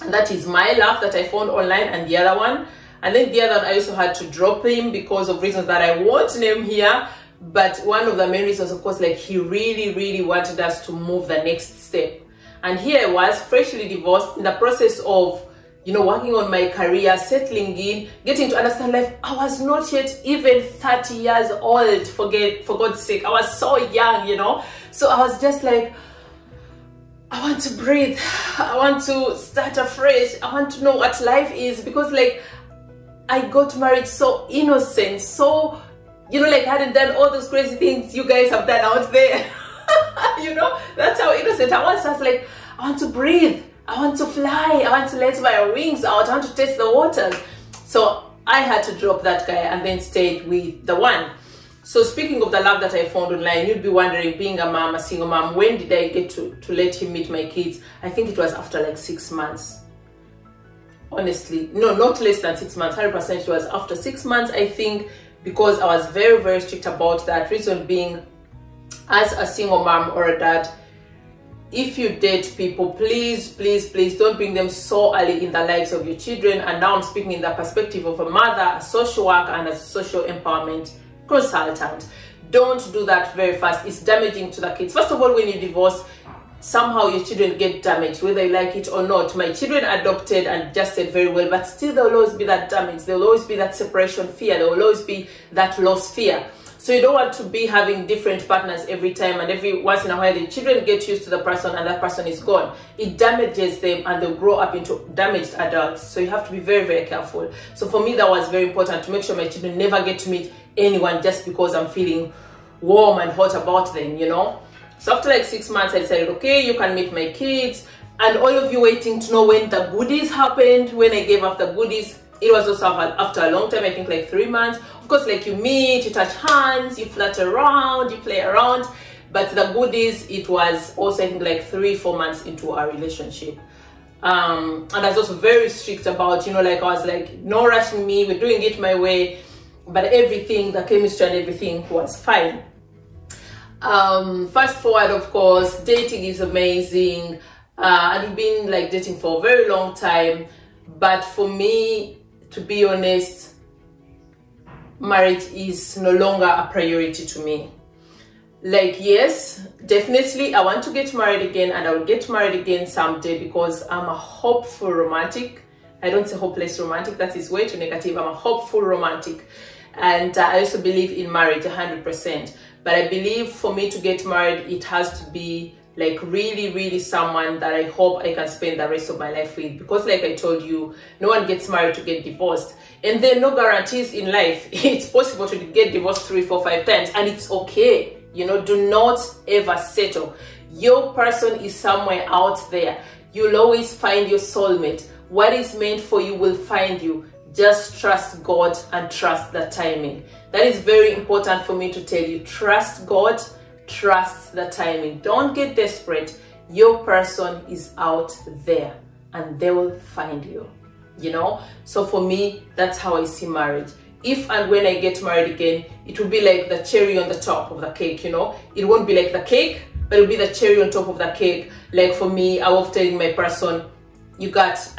And that is my love that I found online, and the other one. And then the other one, I also had to drop him because of reasons that I won't name here. But one of the main reasons, of course, like, he really, really wanted us to move the next step. And here I was, freshly divorced, in the process of, you know, working on my career, settling in, getting to understand life. I was not yet even 30 years old, for God's sake. I was so young, you know. So I was just like, I want to breathe, I want to start afresh, I want to know what life is, because, like, I got married so innocent, so, you know, like, I hadn't done all those crazy things you guys have done out there. You know, that's how innocent I was. I was like, I want to breathe, I want to fly, I want to let my wings out, I want to taste the waters. So I had to drop that guy and then stayed with the one. So speaking of the love that I found online, you'd be wondering, being a mom, a single mom, when did I get to let him meet my kids? I think it was after like 6 months. Honestly, no, not less than 6 months. 100% it was after 6 months, I think, because I was very, very strict about that. Reason being, as a single mom or a dad, if you date people, please, please, please don't bring them so early in the lives of your children. And now I'm speaking in the perspective of a mother, a social worker, and a social empowerment consultant. Don't do that very fast. It's damaging to the kids. First of all, when you divorce, somehow your children get damaged, whether you like it or not. My children adopted and adjusted very well, but still there will always be that damage. There will always be that separation fear. There will always be that loss fear. So you don't want to be having different partners every time, and every once in a while the children get used to the person and that person is gone. It damages them, and they'll grow up into damaged adults. So you have to be very, very careful. So for me, that was very important, to make sure my children never get to meet anyone just because I'm feeling warm and hot about them, you know. So after like 6 months, I decided, okay, you can meet my kids. And all of you waiting to know when the goodies happened, when I gave up the goodies, it was also after a long time, I think like 3 months. Of course, like, you meet, you touch hands, you flutter around, you play around. But the goodies, it was also, I think, like 3-4 months into our relationship. And I was also very strict about, you know, like, I was like, no rushing me, we're doing it my way. But everything, the chemistry and everything was fine. Fast forward, of course, dating is amazing. I've been like dating for a very long time, but for me, to be honest, marriage is no longer a priority to me. Like, yes, definitely I want to get married again, and I will get married again someday, because I'm a hopeful romantic. I don't say hopeless romantic, that is way too negative. I'm a hopeful romantic. And I also believe in marriage 100%. But I believe for me to get married, it has to be like really, really someone that I hope I can spend the rest of my life with. Because like I told you, no one gets married to get divorced. And there are no guarantees in life. It's possible to get divorced 3, 4, 5 times, and it's okay. You know, do not ever settle. Your person is somewhere out there. You'll always find your soulmate. What is meant for you will find you. Just trust God and trust the timing. That is very important for me to tell you. Trust God, trust the timing. Don't get desperate. Your person is out there and they will find you, you know. So for me, that's how I see marriage. If and when I get married again, it will be like the cherry on the top of the cake, you know. It won't be like the cake, but it'll be the cherry on top of the cake. Like for me, I was telling my person, you got me,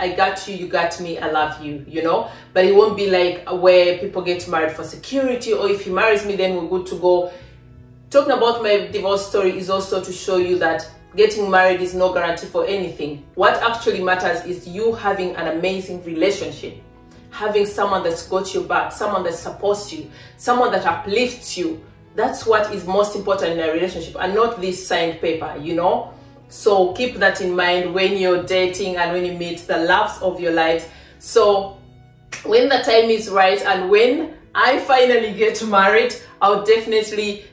I love you, you know. But it won't be like where people get married for security, or if he marries me, then we're good to go. Talking about my divorce story is also to show you that getting married is no guarantee for anything. What actually matters is you having an amazing relationship, having someone that's got your back, someone that supports you, someone that uplifts you. That's what is most important in a relationship, and not this signed paper, you know. So keep that in mind when you're dating and when you meet the loves of your life. So when the time is right and when I finally get married, I'll definitely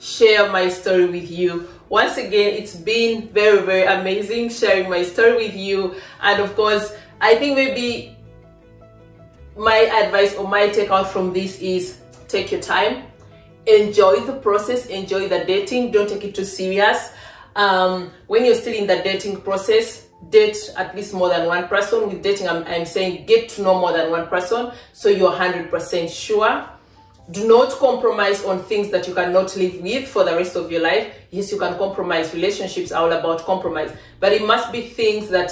share my story with you. Once again, it's been very, very amazing sharing my story with you. And of course, I think maybe my advice or my takeout from this is take your time, enjoy the process, enjoy the dating. Don't take it too serious. When you're still in the dating process, date at least more than one person. With dating, I'm saying get to know more than one person, so you're 100% sure. Do not compromise on things that you cannot live with for the rest of your life. Yes, you can compromise. Relationships are all about compromise, but it must be things that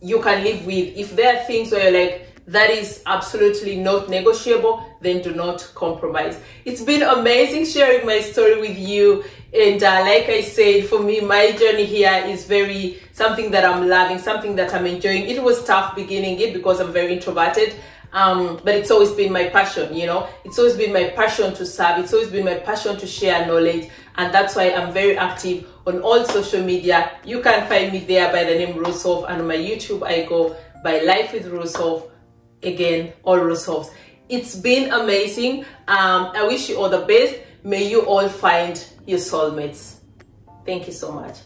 you can live with. If there are things where you're like, that is absolutely not negotiable, then do not compromise. It's been amazing sharing my story with you. And like I said, for me, my journey here is very something that I'm loving, something that I'm enjoying. It was tough beginning it because I'm very introverted. But it's always been my passion, you know. It's always been my passion to serve. It's always been my passion to share knowledge. And that's why I'm very active on all social media. You can find me there by the name Russoff, and on my YouTube I go by Life with Russoff. Again, all Rusoffs. It's been amazing. I wish you all the best. May you all find your soulmates. Thank you so much.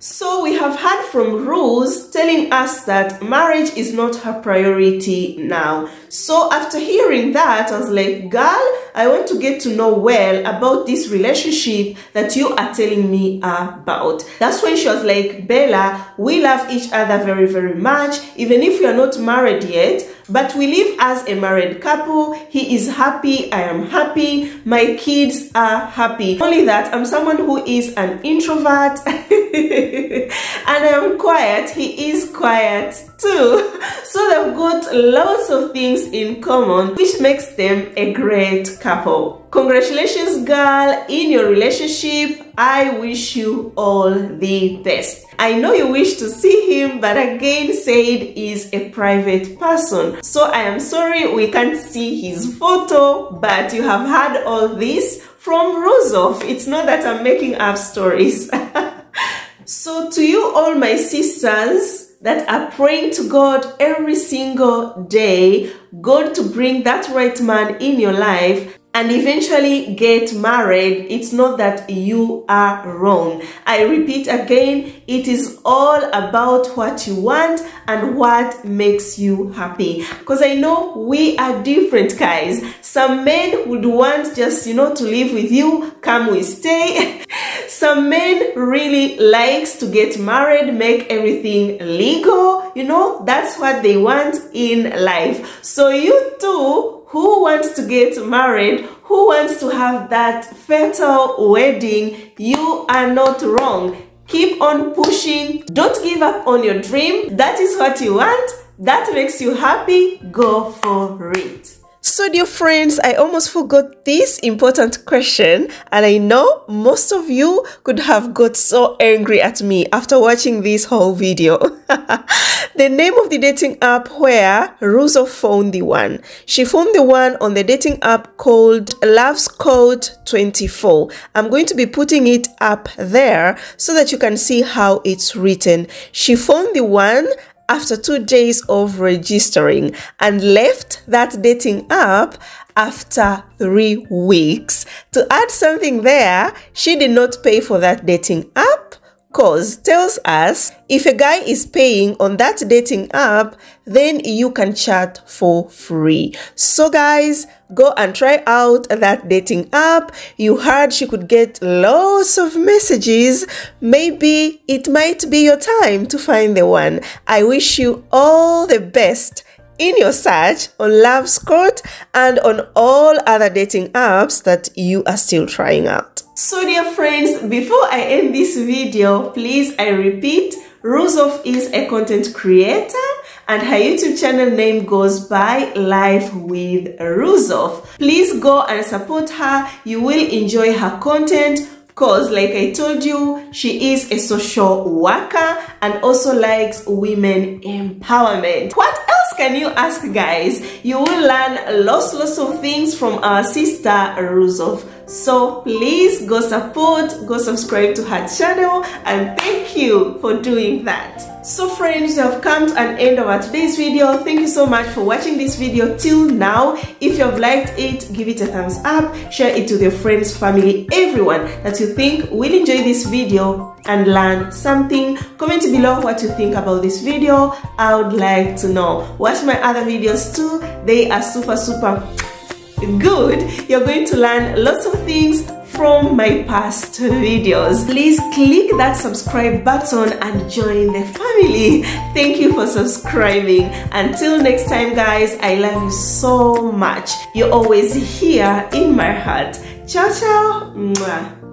So we have heard from Ruz telling us that marriage is not her priority now. So after hearing that, I was like, girl, I want to get to know well about this relationship that you are telling me about. That's when she was like, Bella, we love each other very, very much, even if we are not married yet. But we live as a married couple. He is happy, I am happy, my kids are happy. Only that I'm someone who is an introvert and I'm quiet, he is quiet too. So they've got lots of things in common, which makes them a great couple. Congratulations, girl, in your relationship. I wish you all the best. I know you wish to see him, but again, Said is a private person, so I am sorry we can't see his photo, but you have heard all this from Ruzov. It's not that I'm making up stories. So to you all my sisters that are praying to God every single day, God to bring that right man in your life, and eventually get married, it's not that you are wrong. I repeat again, it is all about what you want and what makes you happy. Because I know we are different, guys. Some men would want just, you know, to live with you, come we stay. Some men really likes to get married, make everything legal, you know, that's what they want in life. So you too, who wants to get married, who wants to have that fatal wedding, you are not wrong. Keep on pushing. Don't give up on your dream. That is what you want. That makes you happy. Go for it. So dear friends, I almost forgot this important question, and I know most of you could have got so angry at me after watching this whole video. The name of the dating app where Ruzov found the one. She found the one on the dating app called LoveScout24. I'm going to be putting it up there so that you can see how it's written. She found the one after 2 days of registering and left that dating app after 3 weeks. To add something there, she did not pay for that dating app. Cause tells us if a guy is paying on that dating app, then you can chat for free. So guys, go and try out that dating app. You heard she could get lots of messages. Maybe it might be your time to find the one. I wish you all the best in your search on LoveScout and on all other dating apps that you are still trying out. So dear friends, before I end this video, please, I repeat, Ruzov is a content creator and her YouTube channel name goes by Life with Ruzov. Please go and support her. You will enjoy her content because, like I told you, she is a social worker and also likes women empowerment. What else can you ask, guys? You will learn lots of things from our sister Ruzov. So please go support, go subscribe to her channel, and thank you for doing that. So friends, we have come to an end of our today's video. Thank you so much for watching this video till now. If you have liked it, give it a thumbs up, share it to your friends, family, everyone that you think will enjoy this video and learn something. Comment below what you think about this video. I would like to know. Watch my other videos too. They are super good. You're going to learn lots of things from my past videos. Please click that subscribe button and join the family. Thank you for subscribing. Until next time, guys, I love you so much. You're always here in my heart. Ciao, ciao. Mwah.